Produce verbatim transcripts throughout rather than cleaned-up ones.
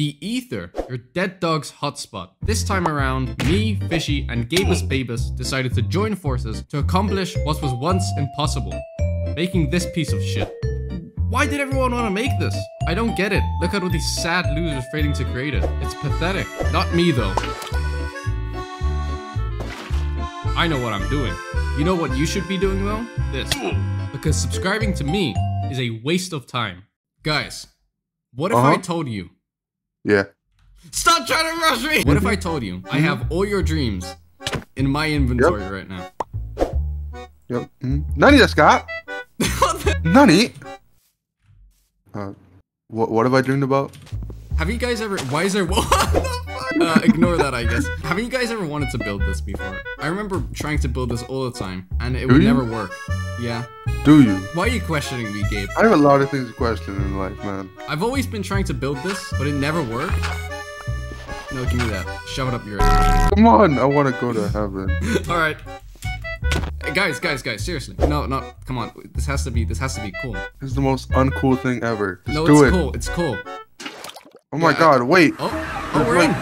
the ether, your dead dog's hotspot. This time around, me, Fishy, and Gabus Babus decided to join forces to accomplish what was once impossible, making this piece of shit. Why did everyone want to make this? I don't get it. Look at all these sad losers failing to create it. It's pathetic. Not me though. I know what I'm doing. You know what you should be doing though? This. Because subscribing to me is a waste of time. Guys, what if uh-huh. I told you? Yeah. Stop trying to rush me! What if I told you I have all your dreams in my inventory yep. right now? Yep. Nani desu ka? Nani? Uh, what, what have I dreamed about? Have you guys ever- why is there- what the fuck? Uh, ignore that, I guess. Have you guys ever wanted to build this before? I remember trying to build this all the time, and it Do would you? never work. Yeah. Do you? Why are you questioning me, Gabe? I have a lot of things to question in life, man. I've always been trying to build this, but it never worked. No, give me that. Shove it up your ass. Come on, I want to go to heaven. Alright. Guys, guys, guys, seriously. No, no, come on. This has to be, this has to be cool. This is the most uncool thing ever. Just no, it's do it. cool, it's cool. Oh my yeah, god, I... wait. Oh, oh we're wait. in.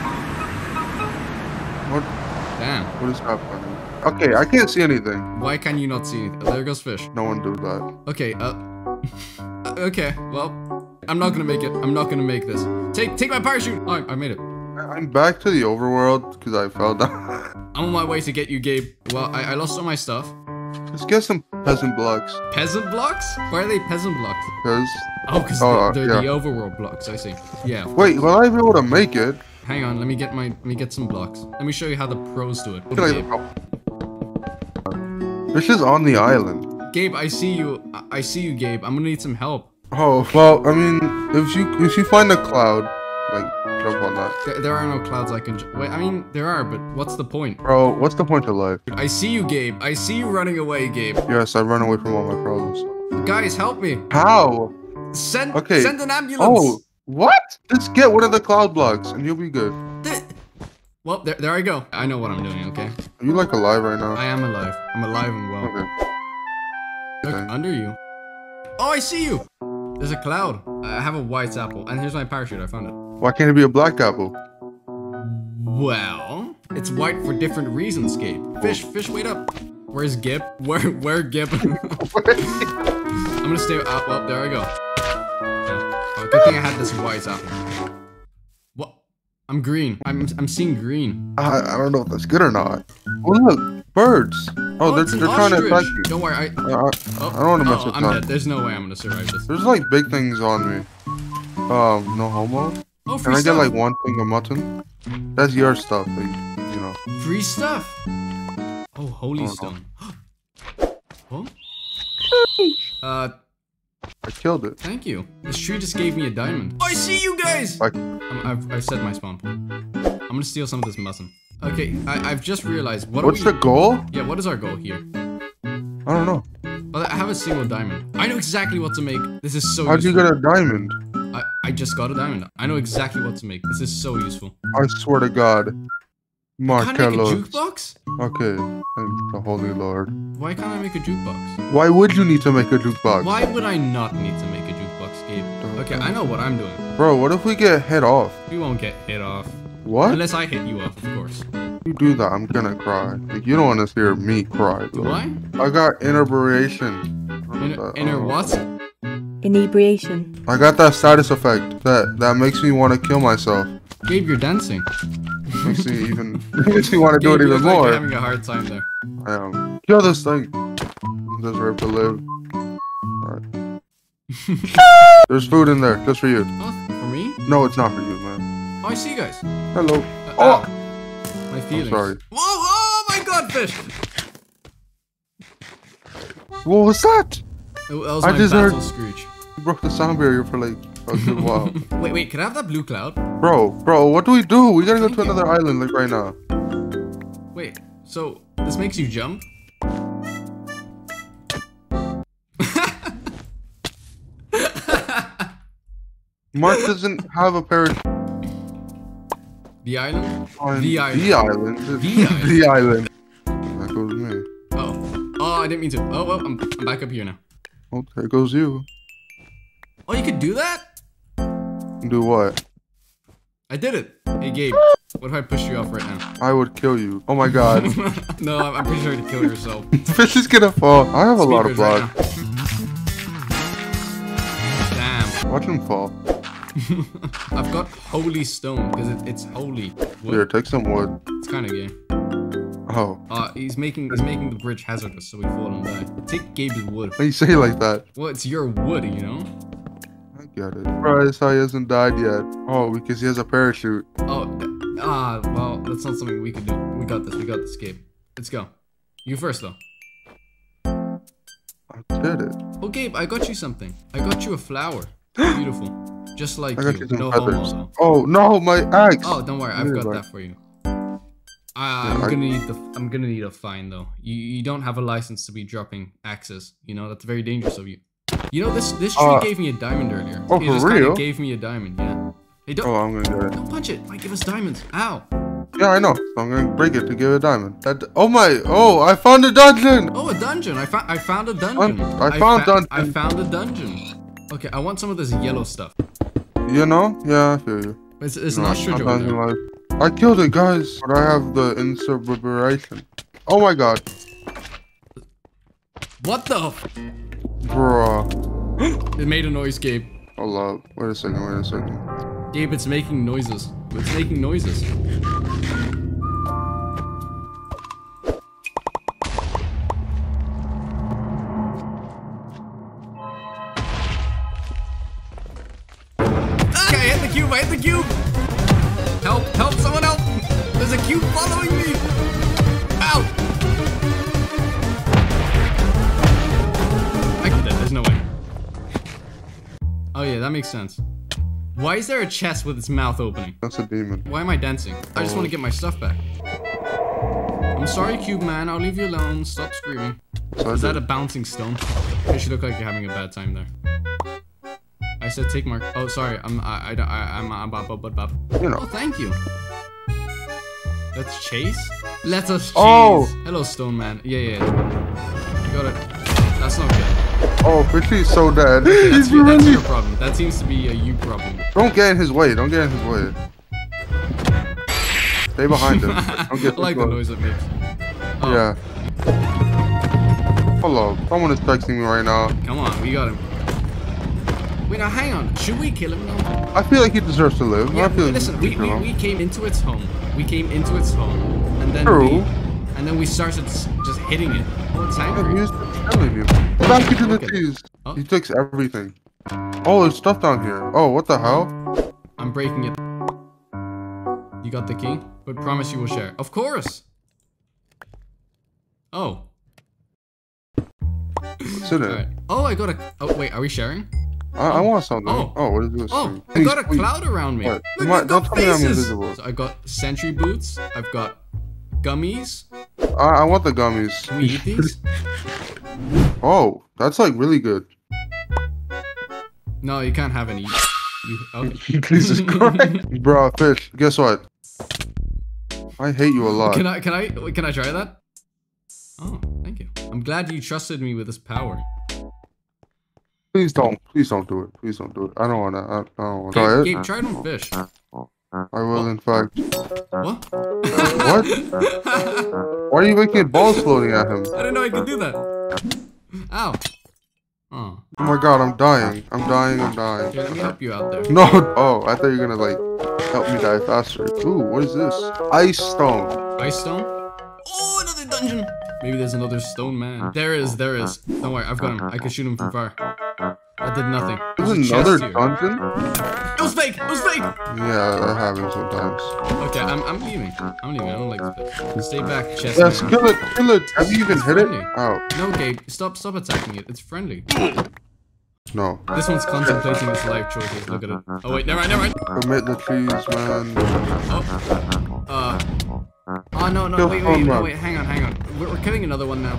What? Damn. What is happening? Okay, I can't see anything. Why can you not see anything? There goes fish. No one do that. Okay, uh, okay, well, I'm not gonna make it. I'm not gonna make this. Take, take my parachute. All right, I made it. I'm back to the overworld because I fell down. I'm on my way to get you, Gabe. Well, I, I lost all my stuff. Let's get some peasant blocks. Peasant blocks? Why are they peasant blocks? Because... Oh, because oh, they're, they're yeah. the overworld blocks, I see. Yeah. Wait, will I be able to make it? Hang on, let me get my... Let me get some blocks. Let me show you how the pros do it. What do Gabe? This is on the island. Gabe, I see you. I see you, Gabe. I'm gonna need some help. Oh, well, I mean, if you, if you find a cloud... Jump on that. There, there are no clouds I can jump. Wait, I mean, there are, but what's the point? Bro, what's the point of life? I see you, Gabe. I see you running away, Gabe. Yes, I run away from all my problems. Guys, help me. How? Send okay. Send an ambulance. Oh, what? Just get one of the cloud blocks and you'll be good. Th well, there, there I go. I know what I'm doing, okay? Are you like alive right now? I am alive. I'm alive and well. Okay. Look, okay. under you. Oh, I see you. There's a cloud. I have a white apple. And here's my parachute. I found it. Why can't it be a black apple? Well, it's white for different reasons, Gabe. Fish, fish, wait up. Where's Gib? Where, where Gib? I'm gonna stay up. Well, there I go. Oh, good thing I had this white apple. What? I'm green. I'm, I'm seeing green. I, I don't know if that's good or not. Oh look, birds. Oh, oh they're, they're trying to attack you. Don't worry. I, uh, oh, I don't want to mess oh, with I'm that. Dead. There's no way I'm gonna survive this. There's like big things on me. Um, no homo. Oh, free Can I stuff. get like one thing of mutton? That's your stuff, but you, you know. Free stuff. Oh, holy oh, stone. No. Huh? Uh. I killed it. Thank you. This tree just gave me a diamond. Oh, I see you guys. I I'm, I've I've set my spawn point. I'm gonna steal some of this mutton. Okay, I I've just realized what. What's we... the goal? Yeah, what is our goal here? I don't know. Well, I have a single diamond. I know exactly what to make. This is so. How'd useful. you get a diamond? I, I just got a diamond. I know exactly what to make. This is so useful. I swear to God. Markello. Can't I make a jukebox? Okay. Thank the Holy Lord. Why can't I make a jukebox? Why would you need to make a jukebox? Why would I not need to make a jukebox, Gabe? Okay, I know what I'm doing. Bro, what if we get hit off? We won't get hit off. What? Unless I hit you off, of course. If you do that, I'm gonna cry. Like, you don't want to hear me cry. Bro. Do I? I got inebriation. Inner, inner what? Inebriation. I got that status effect that that makes me want to kill myself. Gabe, you're dancing. Makes me even makes me want to do it even more. Like you're having a hard time there. I am. Kill this thing. Deserve to live. Alright. There's food in there, just for you. Oh, for me? No, it's not for you, man. Oh, I see you guys. Hello. Uh, oh, ow. My feelings. I'm sorry. Whoa! Oh my God, fish! What was that? That was I my deserved... battle screech. You broke the sound barrier for like a good while. Wait, wait, can I have that blue cloud? Bro, bro, what do we do? We gotta go to another island like right now. Wait, so this makes you jump? Mark doesn't have a parachute. The island? On the island. The island. The island. The island. That goes me. Oh. Oh, I didn't mean to. Oh, well, I'm, I'm back up here now. Oh, there goes you. Oh, you could do that? Do what? I did it. Hey, Gabe, what if I push you off right now? I would kill you. Oh, my God. No, I'm pretty sure you'd kill yourself. Fish is going to fall. I have a Speed lot of block. Right Damn. Watch him fall. I've got holy stone because it, it's holy. Wood. Here, take some wood. It's kind of gay. Oh. Uh, he's making he's making the bridge hazardous so we fall and die. Take Gabe's wood. Why you say it like that? Well, it's your wood, you know? I get it. Surprised how he hasn't died yet. Oh, because he has a parachute. Oh, ah, well, that's not something we could do. We got this. We got this, Gabe. Let's go. You first, though. I did it. Oh, Gabe, I got you something. I got you a flower. Beautiful. Just like you. No homo. Oh, no, my axe. Oh, don't worry. I've got that for you. I'm gonna need the. I'm gonna need a fine though. You you don't have a license to be dropping axes. You know that's very dangerous of you. You know this this tree uh, gave me a diamond earlier. Oh, it for just real? Kinda gave me a diamond. Yeah. Hey, don't. Oh, I'm gonna do it. Don't punch it. Might give us diamonds. Ow. Yeah, I know. So I'm gonna break it to give it a diamond. That. Oh my. Oh, I found a dungeon. Oh, a dungeon. I found. I found a dungeon. I, I found I fa dungeon. I found a dungeon. Okay, I want some of this yellow stuff. You know? Yeah, I feel you. It's, it's no, not sure. I killed it, guys, but I have the insuberation. Oh my god. What the? Bruh. It made a noise, Gabe. Hold up. Wait a second, wait a second. Gabe, it's making noises. It's making noises. Ah, I hit the cube, I hit the cube! Help, help, someone help! There's a cube following me! Ow! I could dead, there's no way. Oh yeah, that makes sense. Why is there a chest with its mouth opening? That's a demon. Why am I dancing? I just want to get my stuff back. I'm sorry, Cube Man, I'll leave you alone. Stop screaming. So is that a bouncing stone? You should look like you're having a bad time there. I said take Mark. Oh, sorry. I'm I I I I'm I'm bop bop bop bop. You know. Oh, thank you. Let's chase. Let us chase. Oh. Hello, Stone Man. Yeah, yeah. You got it. That's not good. Oh, Fishy's so dead. That's, He's your, that's your problem. That seems to be a you problem. Don't get in his way. Don't get in his way. Stay behind him. Don't get I like the noise it makes. Oh. Yeah. Hello. Someone is texting me right now. Come on, we got him. Wait, now hang on. Should we kill him now? I feel like he deserves to live. Yeah, I feel listen, like we, we, we came into its home. We came into its home. And then True. We, and then we started just hitting it. Oh, it's angry. He's killing you. Back into the trees. Oh. He takes everything. Oh, there's stuff down here. Oh, what the hell? I'm breaking it. You got the key? But promise you will share. Of course. Oh. What's in it? Right. Oh, I got a... Oh, wait. Are we sharing? I, I want something. Oh. Oh, what is this? Oh, thing? I Please, got a wait. cloud around me. Look, my, don't tell faces. me I'm invisible. So I've got sentry boots. I've got gummies. I, I want the gummies. Can we eat these? Oh, that's like really good. No, you can't have any. You, okay. Jesus Christ. Bro, Fish, guess what? I hate you a lot. Can I, can I, can I try that? Oh, thank you. I'm glad you trusted me with this power. Please don't, please don't do it. Please don't do it. I don't wanna. I, I don't wanna. Gabe, Gabe, try it on fish. I will, oh. in fact. What? What? Why are you making balls floating at him? I didn't know I could do that. Ow. Oh. Oh my God, I'm dying. I'm dying. I'm dying. Here, let me help you out there. No. Oh, I thought you were gonna like help me die faster. Ooh, what is this? Ice stone. Ice stone. Oh, another dungeon. Maybe there's another stone man. There is. There is. Don't worry, I've got him. I can shoot him from far. I did nothing. There's another dungeon? It was fake! It was fake! Yeah, that happens sometimes. Okay, I'm, I'm leaving. I'm leaving. I don't like this. Stay back, chest. Yes, kill it! Kill it! Have you even hit it? Oh. No, Gabe. Stop, stop attacking it. It's friendly. No. This one's contemplating its life choices. Look at it. Oh, wait. Never mind, never mind. Commit the trees, man. Oh. Uh. Oh, no, no. Wait, wait, wait, wait. Hang on, hang on. We're, we're killing another one now.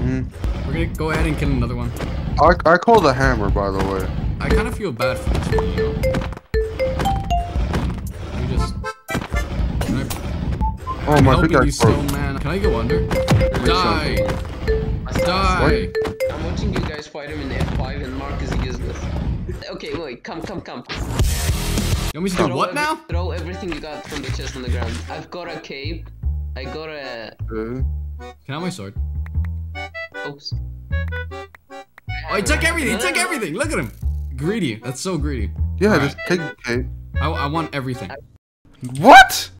Mm. We're gonna go ahead and kill another one. I, I call the hammer, by the way. I kind of feel bad for this one, you know? You just... Can I... Oh, I'm my helping you, Stone Man. Can I go under? Die! Die! I'm watching you guys fight him in F five and Mark is against this. Okay, wait, come, come, come. You want me to do what now? Throw everything you got from the chest on the ground. I've got a cape. I got a... Uh, can I have my sword? Oops. Oh, he took everything, he took everything! Look at him! Greedy, that's so greedy. Yeah, right. Just take the cape. I, I want everything. What?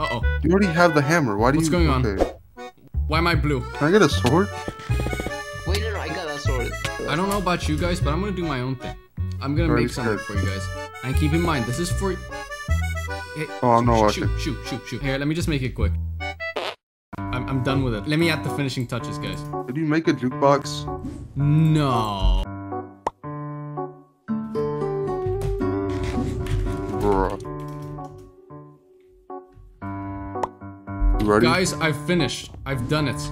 Uh-oh. You already have the hammer, why do What's you... What's going okay. on? Why am I blue? Can I get a sword? Wait, no, no, I got a sword. I don't know about you guys, but I'm gonna do my own thing. I'm gonna make something for you guys. And keep in mind, this is for... Hey, oh, shoot, no, shoot, shoot, shoot, shoot, shoot. Here, let me just make it quick. I'm, I'm done with it. Let me add the finishing touches, guys. Did you make a jukebox? No. Bruh. You ready? Guys, I've finished. I've done it. C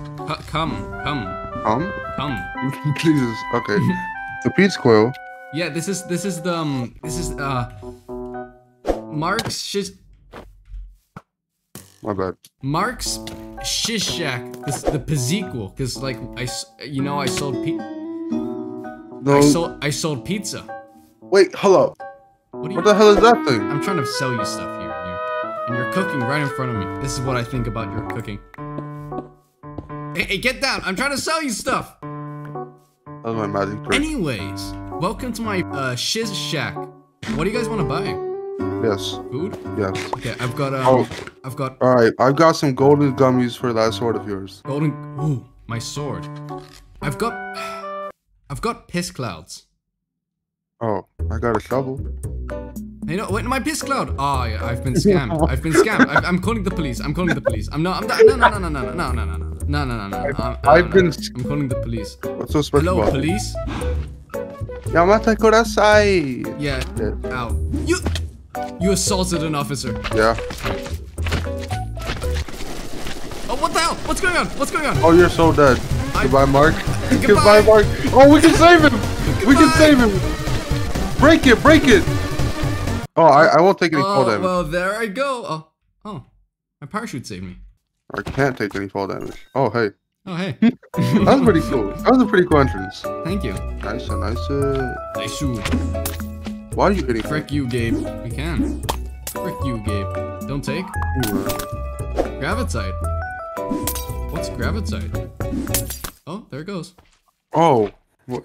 come, come. Come? Come. Jesus. Okay. The peach coil. Yeah, this is this is the um, this is uh, Mark's shish. My bad. Mark's shish shack. This the Pizzequel, because like I, you know, I sold pi no. I sold I sold pizza. Wait, hello. What, what the hell is that thing? I'm trying to sell you stuff here, and you're, and you're cooking right in front of me. This is what I think about your cooking. Hey, hey, get down! I'm trying to sell you stuff. That was my magic trick. Anyways. Welcome to my uh, shiz shack. What do you guys want to buy? Yes. Food? Yes. Okay, I've got um, oh. I've got. All right, I've got some golden gummies for that sword of yours. Golden. Ooh, my sword. I've got. I've got piss clouds. Oh, I got a shovel. You know, wait, my piss cloud. Oh, yeah, I've been scammed. I've been scammed. I've, I'm calling the police. I'm calling the police. I'm not. I'm not. No, no, no, no, no, no, no, no, no, no, no, no. I've, I've been. I'm calling the police. What's so special? Hello, about? Police. Yamata Kurasai! Yeah, yeah. Ow. You You assaulted an officer. Yeah. Oh, what the hell? What's going on? What's going on? Oh, you're so dead. I... Goodbye, Mark. Goodbye. Goodbye, Mark. Oh, we can save him! Goodbye. We can save him! Break it, break it! Oh, I, I won't take any oh, fall damage. Well, there I go. Oh, oh, my parachute saved me. I can't take any fall damage. Oh, hey. Oh, hey. That was pretty cool. That was a pretty cool entrance. Thank you. Nice, nice, uh... Nice. Why are you hitting? Frick you, Gabe. We can. Frick you, Gabe. Don't take. Ooh. Gravitite. What's Gravitite? Oh, there it goes. Oh. What?